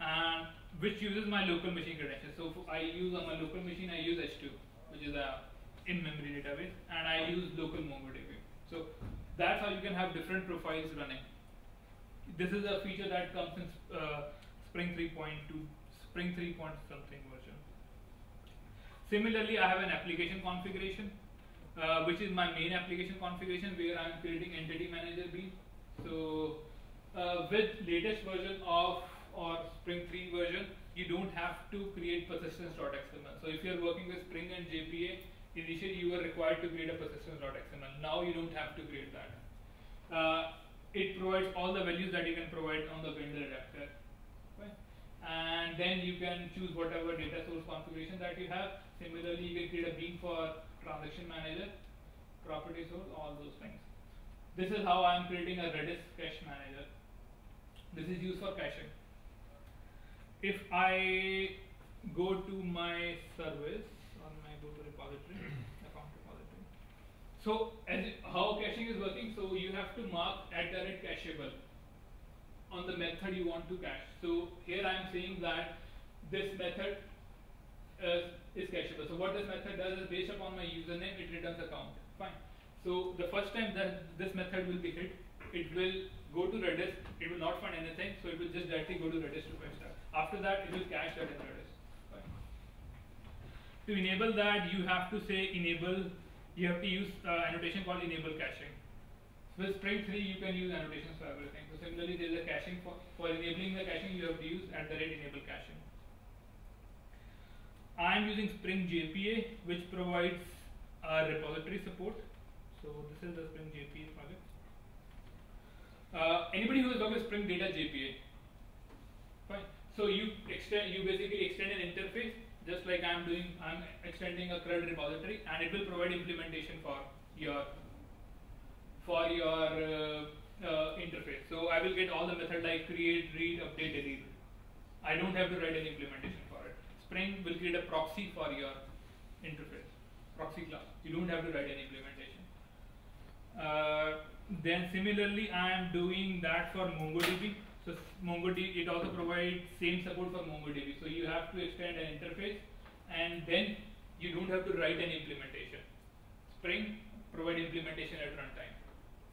and which uses my local machine credentials. So I use on my local machine, I use H two, which is a in-memory database, and I use local MongoDB. So that's how you can have different profiles running. This is a feature that comes in uh, Spring three point two, Spring three point something version. Similarly, I have an application configuration, uh, which is my main application configuration, where I am creating entity manager B. So uh, with latest version of or Spring three version, you don't have to create persistence dot X M L. So if you are working with Spring and J P A, initially you were required to create a persistence dot X M L. Now you don't have to create that. Uh, it provides all the values that you can provide on the vendor adapter. Okay. And then you can choose whatever data source configuration that you have. Similarly, you can create a bean for transaction manager, property source, all those things. This is how I am creating a Redis cache manager. This is used for caching. If I go to my service on my Google repository, account repository. So as it, how caching is working, so you have to mark at the rate cacheable on the method you want to cache. So here I am saying that this method is, is cacheable. So what this method does is based upon my username, it returns a count. Fine. So the first time that this method will be hit, it will go to Redis, it will not find anything, so it will just directly go to Redis to fetch that. After that, it will cache that in Redis. Fine. To enable that, you have to say enable, you have to use uh, annotation called enable caching. With Spring three, you can use annotations for everything. So similarly, there is a caching for, for enabling the caching, you have to use at the rate enable caching. I am using Spring J P A, which provides uh, repository support. So this is the Spring J P A project. Uh, anybody who has done Spring Data J P A, fine. So you extend, you basically extend an interface, just like I am doing. I am extending a C R U D repository, and it will provide implementation for your for your uh, uh, interface. So I will get all the method like create, read, update, delete. I don't have to write an implementation for it. Spring will create a proxy for your interface, proxy class. You don't have to write an implementation. Uh, then similarly, I am doing that for MongoDB. So MongoDB, it also provides same support for MongoDB. So you have to extend an interface, and then you don't have to write an implementation. Spring provide implementation at runtime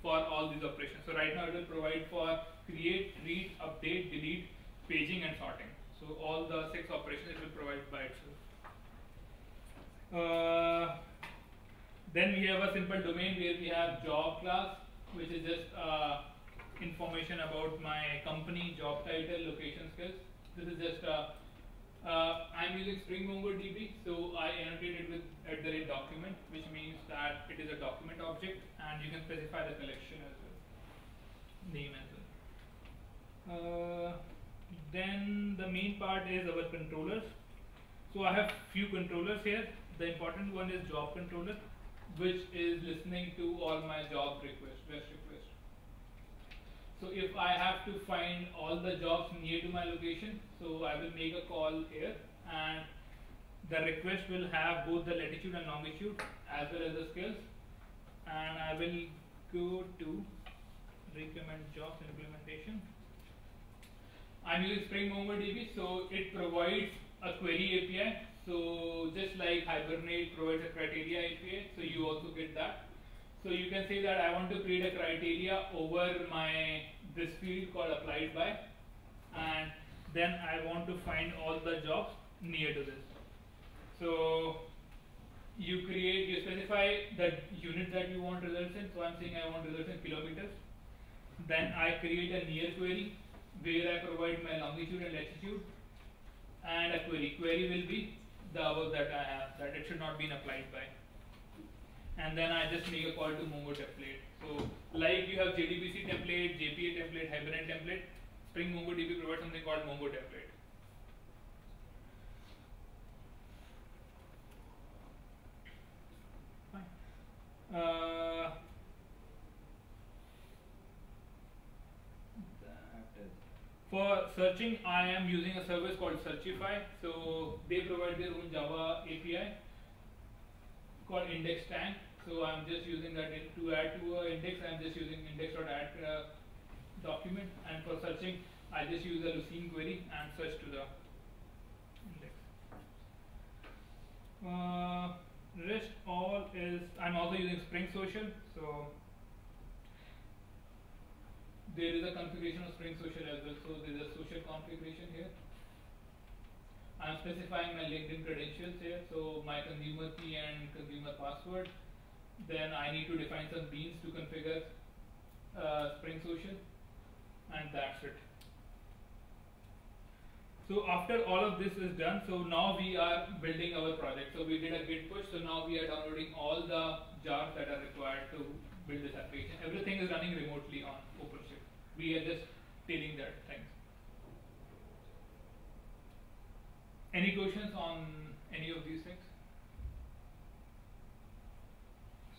for all these operations. So right now it will provide for create, read, update, delete, paging, and sorting. So all the six operations it will provide by itself. Uh, then we have a simple domain where we have job class, which is just uh, information about my company, job title, location, skills. This is just uh, uh, I'm using Spring MongoDB, so I annotate it with at the rate document, which means that it is a document object, and you can specify the collection as well, name as well. Uh, then the main part is our controllers. So I have few controllers here. The important one is job controller, which is listening to all my job requests, rest requests. So if I have to find all the jobs near to my location, so I will make a call here, and the request will have both the latitude and longitude as well as the skills, and I will go to recommend jobs implementation. I'm using Spring MongoDB, so it provides a query A P I. So just like Hibernate provides a criteria A P I, so you also get that. So you can say that I want to create a criteria over my this field called applied by, and then I want to find all the jobs near to this. So you create, you specify the unit that you want results in. So I'm saying I want results in kilometers. Then I create a near query where I provide my longitude and latitude, and a query. Query will be the hours that I have, that it should not be applied by. And then I just make a call to Mongo template. So like you have J D B C template, J P A template, Hibernate template, Spring MongoDB provides something called Mongo template. Fine. Uh, For searching, I am using a service called Searchify. So they provide their own Java A P I called Index Tank. So I'm just using that in, to add to an index. I'm just using index.add uh, document, and for searching, I just use a Lucene query and search to the index. Uh, rest all is I'm also using Spring Social. So there is a configuration of Spring Social as well, so there is a social configuration here. I am specifying my LinkedIn credentials here, so my consumer key and consumer password. Then I need to define some beans to configure uh, Spring Social, and that's it. So after all of this is done, so now we are building our project. So we did a git push, so now we are downloading all the jars that are required to build this application. Everything is running remotely on OpenShift. We are just telling that thanks. Any questions on any of these things?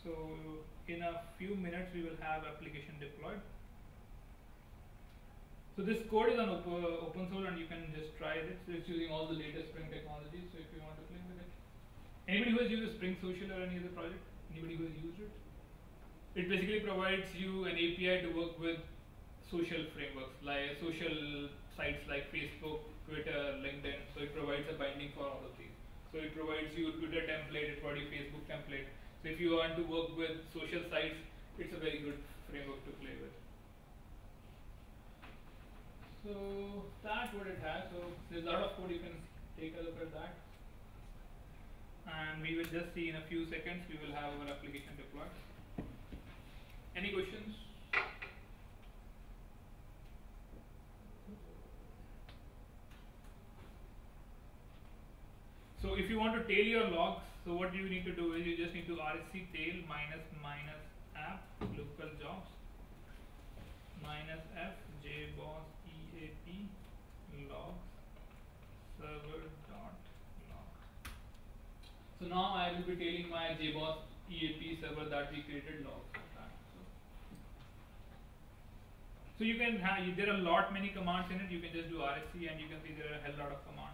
So in a few minutes we will have application deployed. So this code is on op uh, open source, and you can just try it. So it's using all the latest Spring technology. So if you want to play with it, anybody who has used Spring Social or any other project, anybody who has used it. It basically provides you an A P I to work with social frameworks, like social sites like Facebook, Twitter, LinkedIn. So it provides a binding for all of these. So it provides you Twitter template, it provides Facebook template. So if you want to work with social sites, it's a very good framework to play with. So that's what it has. So there's a lot of code, you can take a look at that. and we will just see in a few seconds we will have our application deployed. Any questions? So if you want to tail your logs, so what you need to do is you just need to R H C tail minus minus app local jobs minus F JBoss E A P logs server dot log. So now I will be tailing my JBoss E A P server that we created logs for that. So, so you can have, you, there are a lot many commands in it. You can just do R H C and you can see there are a hell lot of commands.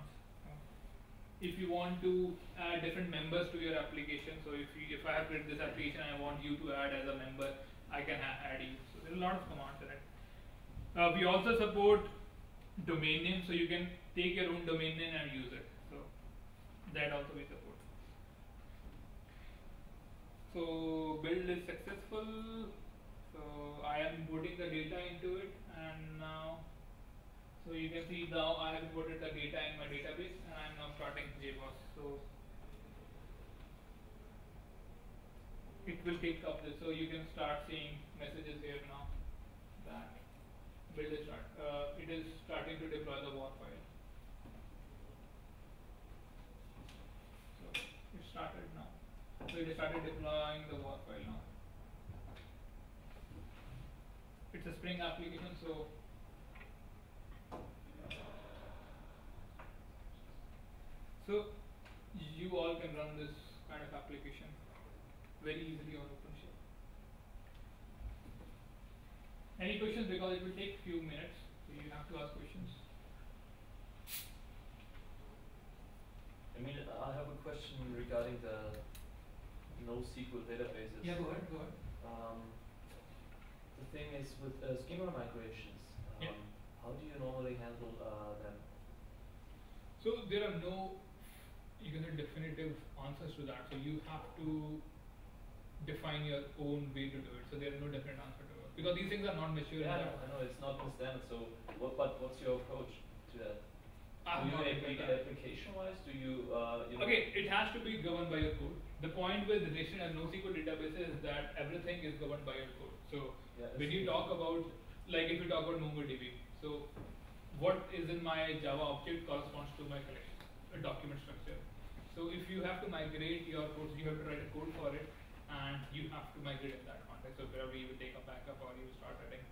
If you want to add different members to your application, so if you, if I have created this application, I want you to add as a member, I can add you. So there are a lot of commands in it. Uh, we also support domain name, so you can take your own domain name and use it. So that also we support. So build is successful. So I am putting the data into it, and now. So you can see now I have imported the data in my database and I am now starting JBoss. So it will take up this. So you can start seeing messages here now that build is start. Uh, it is starting to deploy the war file. So it started now. So it started deploying the war file now. It's a Spring application, so. So you all can run this kind of application very easily on OpenShift. Any questions? Because it will take few minutes, so you have to ask questions. I mean, I have a question regarding the NoSQL databases. Yeah, go ahead. Go ahead. Um, the thing is with uh, schema migrations. Um, yeah. How do you normally handle uh, them? So there are no, you can say, definitive answers to that. So you have to define your own way to do it. So there are no definite answer to it because these things are not mature. Yeah, I know it's not with them. So what? But what's your approach to that? Do you make it application-wise? Do you? Uh, you okay, know? It has to be governed by your code. The point with relational and NoSQL databases is that everything is governed by your code. So yeah, when you talk about, like, if you talk about MongoDB, so what is in my Java object corresponds to my collection, a document structure. So if you have to migrate your code, you have to write a code for it, and you have to migrate in that context. So probably you will take a backup or you will start writing.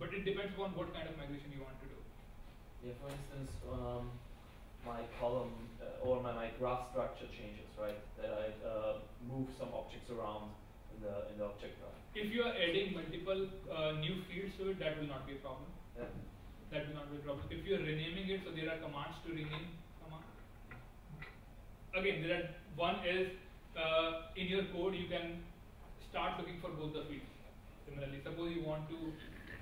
But it depends on what kind of migration you want to do. Yeah, for instance, um, my column uh, or my, my graph structure changes, right? That I uh, move some objects around in the in the object graph. If you are adding multiple uh, new fields to it, that will not be a problem. Yeah. That will not be a problem. If you are renaming it, so there are commands to rename command. Again, there are one is uh, in your code you can start looking for both the fields. Similarly, suppose you want to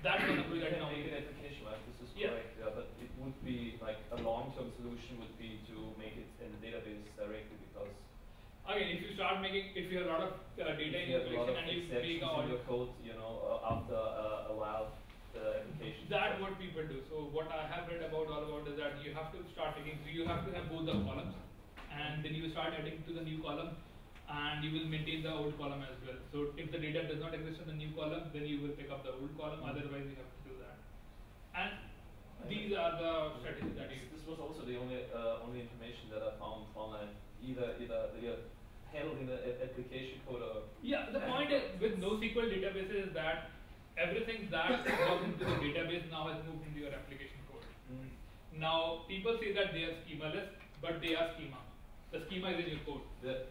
that one approach that now make an application like this is yeah. correct. Yeah, but it would be like a long-term solution would be to make it in the database directly because. Again, if you start making, if you have a lot of uh, data in your collection and you make all your code, you know, uh, after uh, a while. Uh, that what people do. So what I have read about all about is that you have to start taking, so you have to have both the columns, and then you start adding to the new column, and you will maintain the old column as well. So if the data does not exist in the new column, then you will pick up the old column. Otherwise, you have to do that. And I these are the strategies that you. This was also the only uh, only information that I found online. Either either the handled in the application code or. Yeah, the point is with NoSQL databases is that. Everything that goes into the database now has moved into your application code. Mm. Now people say that they are schemaless, but they are schema. The schema is in your code. Yeah.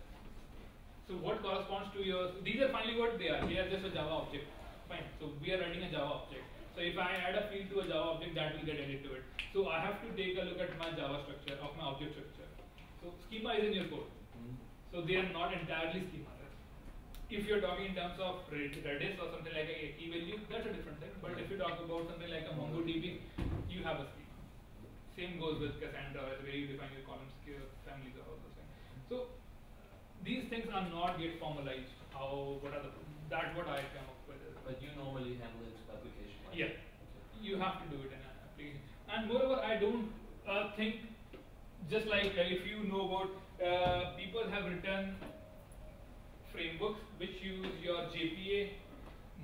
So what corresponds to your? These are finally what they are. They are just a Java object. Fine. So we are running a Java object. So if I add a field to a Java object, that will get added to it. So I have to take a look at my Java structure of my object structure. So schema is in your code. Mm. So they are not entirely schema. If you're talking in terms of Redis or something like a key value, that's a different thing. But if you talk about something like a MongoDB, you have a schema. Same goes with Cassandra, where you define your columns, your families, or all those things. So these things are not yet formalized. How? What are the? That's what I come up with. But you normally handle it application. Right? Yeah, okay. You have to do it in an application. And moreover, I don't uh, think just like uh, if you know about uh, people have written frameworks which use your J P A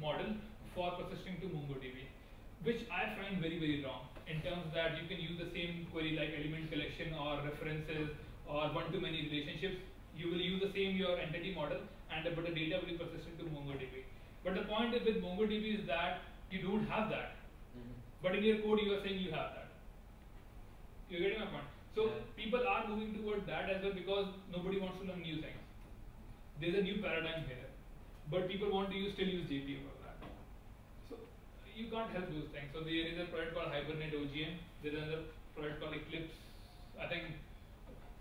model for persisting to MongoDB, which I find very, very wrong in terms that you can use the same query like element collection or references or one-to-many relationships. You will use the same your entity model, and but the data will be persistent to MongoDB. But the point is with MongoDB is that you don't have that, mm-hmm. but in your code you are saying you have that. You're getting my point. So yeah. people are moving towards that as well because nobody wants to learn new things. There's a new paradigm here, but people want to use still use J P A for that. So you can't help those things. So there is a project called Hibernate O G M. There is another project called Eclipse. I think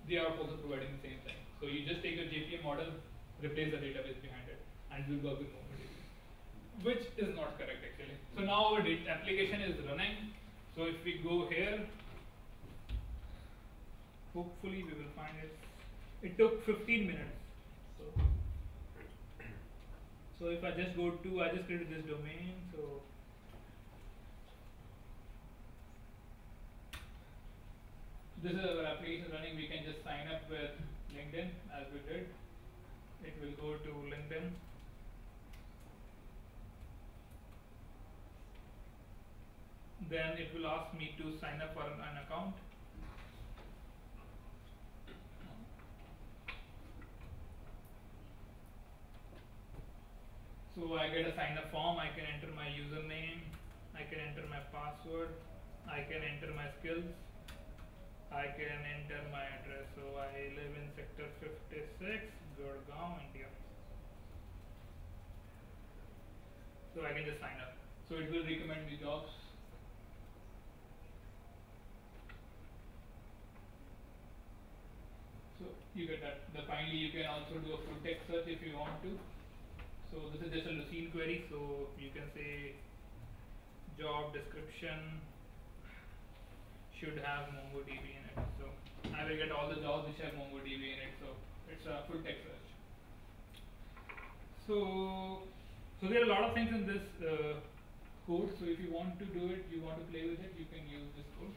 they are also providing the same thing. So you just take your J P A model, replace the database behind it, and it will work with MongoDB, which is not correct actually. So now our application is running. So if we go here, hopefully we will find it. It took fifteen minutes. So, so if I just go to, I just created this domain. So. This is our application running. We can just sign up with LinkedIn as we did. It will go to LinkedIn. Then it will ask me to sign up for an, an account. So I get a sign up form. I can enter my username. I can enter my password. I can enter my skills. I can enter my address. So I live in sector fifty-six, Gurgaon, India. So I can just sign up. So it will recommend me jobs. So you get that. Then finally, you can also do a full text search if you want to. So this is just a Lucene query. So you can say job description should have MongoDB in it. So I will get all the jobs which have MongoDB in it. So it's a full text search. So, so there are a lot of things in this uh, code. So if you want to do it, you want to play with it, you can use this code.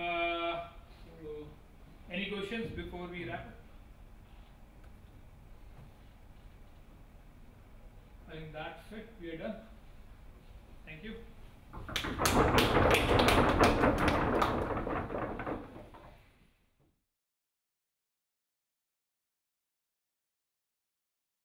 Uh, so any questions before we wrap up? I think that's it. We are done. Thank you. Thank you.